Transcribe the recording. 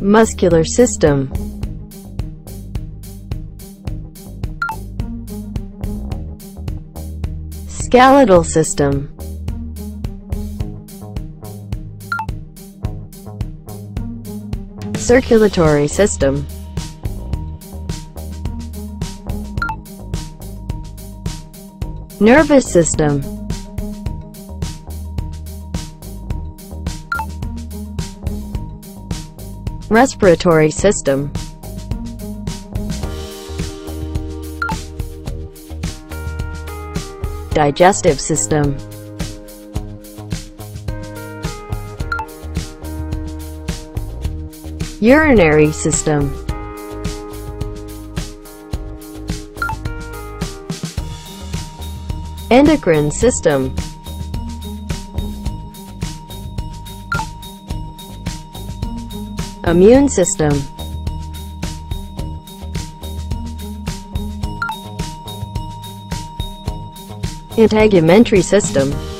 Muscular system. Skeletal system. Circulatory system. Nervous system. Respiratory system. Digestive system. Urinary system. Endocrine system. Immune system. Integumentary system.